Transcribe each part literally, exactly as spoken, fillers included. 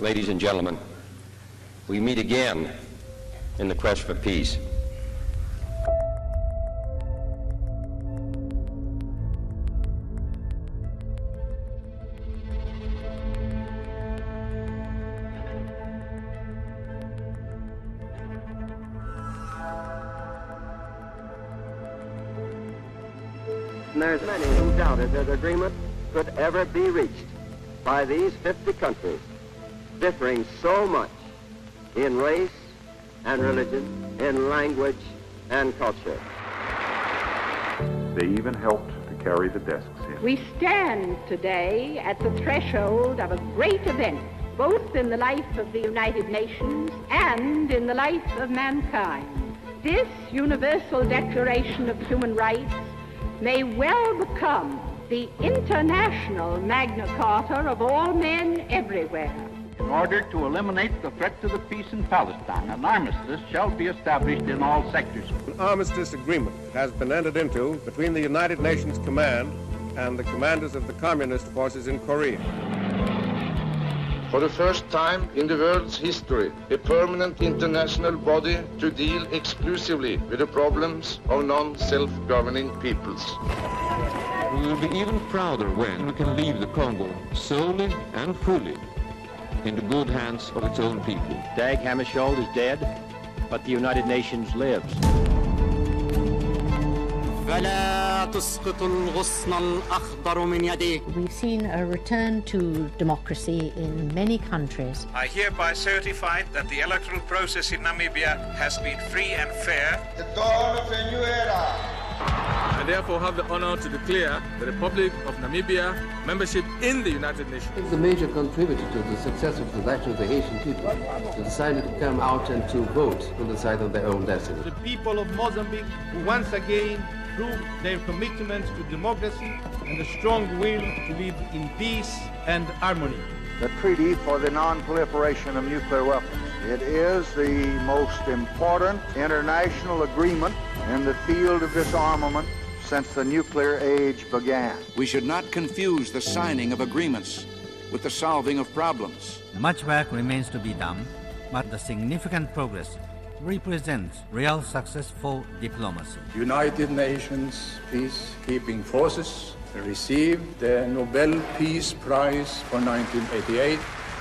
Ladies and gentlemen, we meet again in the quest for peace. There's many who doubted that agreement could ever be reached by these fifty countries, differing so much in race and religion, in language and culture. They even helped to carry the desks in. We stand today at the threshold of a great event, both in the life of the United Nations and in the life of mankind. This Universal Declaration of Human Rights may well become the international Magna Carta of all men everywhere. In order to eliminate the threat to the peace in Palestine, an armistice shall be established in all sectors. An armistice agreement has been entered into between the United Nations Command and the commanders of the communist forces in Korea. For the first time in the world's history, a permanent international body to deal exclusively with the problems of non-self-governing peoples. We will be even prouder when we can leave the Congo solely and fully in the good hands of its own people. Dag Hammarskjöld is dead, but the United Nations lives. We've seen a return to democracy in many countries. I hereby certify that the electoral process in Namibia has been free and fair. The dawn of a new era. I therefore have the honor to declare the Republic of Namibia membership in the United Nations. It's a major contributor to the success of the action of the Haitian people who decided to come out and to vote on the side of their own destiny. The people of Mozambique, who once again prove their commitment to democracy and a strong will to live in peace and harmony. The Treaty for the Non-Proliferation of Nuclear Weapons. It is the most important international agreement in the field of disarmament since the nuclear age began. We should not confuse the signing of agreements with the solving of problems. Much work remains to be done, but the significant progress represents real successful diplomacy. United Nations peacekeeping forces received the Nobel Peace Prize for nineteen eighty-eight.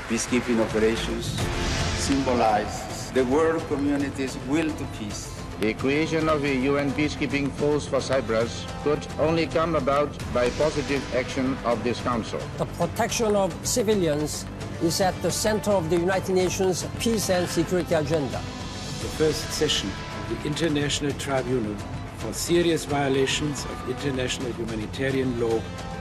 Peacekeeping operations symbolize the world community's will to peace. The creation of a U N peacekeeping force for Cyprus could only come about by positive action of this Council. The protection of civilians is at the center of the United Nations peace and security agenda. The first session of the International Tribunal for serious violations of international humanitarian law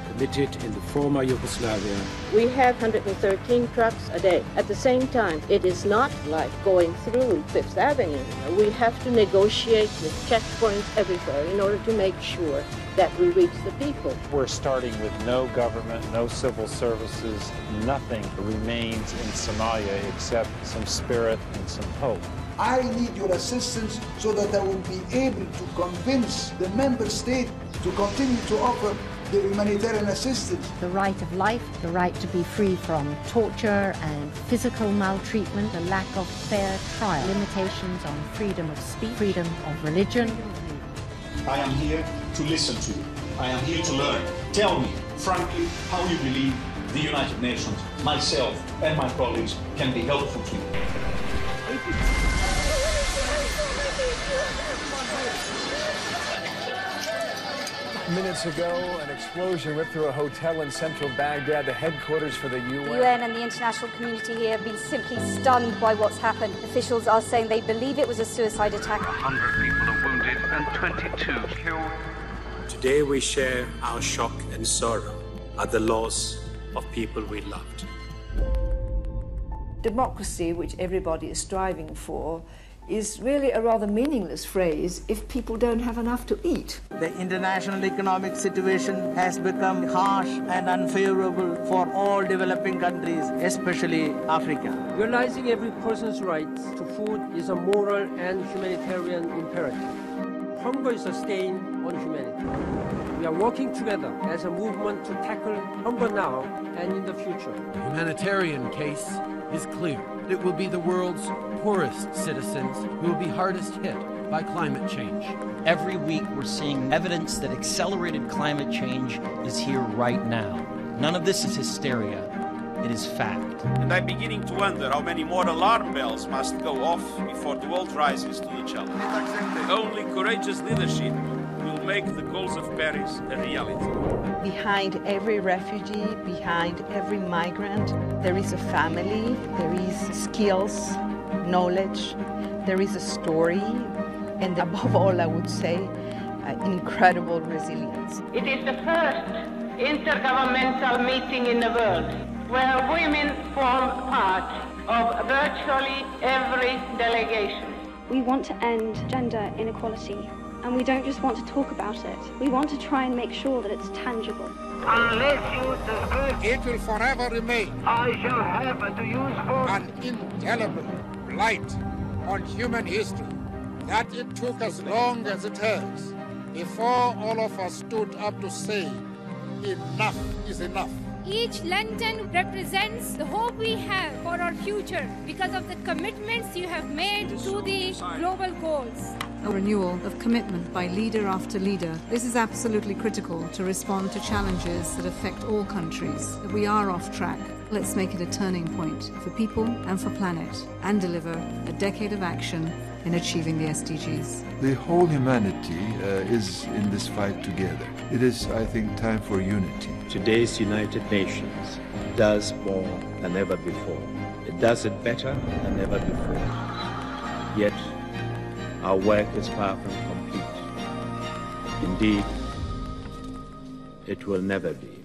committed in the former Yugoslavia. We have one hundred thirteen trucks a day. At the same time, it is not like going through Fifth Avenue. We have to negotiate with checkpoints everywhere in order to make sure that we reach the people. We're starting with no government, no civil services. Nothing remains in Somalia except some spirit and some hope. I need your assistance so that I will be able to convince the member state to continue to offer the humanitarian assistance. The right of life, the right to be free from torture and physical maltreatment, the lack of fair trial, limitations on freedom of speech, freedom of religion. I am here to listen to you. I am here to learn. Tell me, frankly, how you believe the United Nations, myself and my colleagues, can be helpful to you. Minutes ago, an explosion ripped through a hotel in central Baghdad, the headquarters for the U N. The U N and the international community here have been simply stunned by what's happened. Officials are saying they believe it was a suicide attack. one hundred people are wounded and twenty-two killed. Today we share our shock and sorrow at the loss of people we loved. Democracy, which everybody is striving for, is really a rather meaningless phrase if people don't have enough to eat. The international economic situation has become harsh and unfavorable for all developing countries, especially Africa. Realizing every person's right to food is a moral and humanitarian imperative. Hunger is a stain on humanity. We are working together as a movement to tackle hunger now and in the future. The humanitarian case is clear. It will be the world's poorest citizens who will be hardest hit by climate change. Every week we're seeing evidence that accelerated climate change is here right now. None of this is hysteria. It is fact. And I'm beginning to wonder how many more alarm bells must go off before the world rises to the challenge. Only courageous leadership will make the goals of Paris a reality. Behind every refugee, behind every migrant, there is a family, there is skills, knowledge, there is a story, and above all, I would say, uh, incredible resilience. It is the first intergovernmental meeting in the world where women form part of virtually every delegation. We want to end gender inequality, and we don't just want to talk about it. We want to try and make sure that it's tangible. Unless you discuss it, will forever remain. I shall have a useful and indelible blight on human history that it took as long as it has before all of us stood up to say enough is enough. Each lantern represents the hope we have for our future because of the commitments you have made to the global goals. A renewal of commitment by leader after leader. This is absolutely critical to respond to challenges that affect all countries. If we are off track, let's make it a turning point for people and for planet and deliver a decade of action in achieving the S D Gs. The whole humanity uh, is in this fight together. It is, I think, time for unity. Today's United Nations does more than ever before. It does it better than ever before. Yet, our work is far from complete. Indeed, it will never be.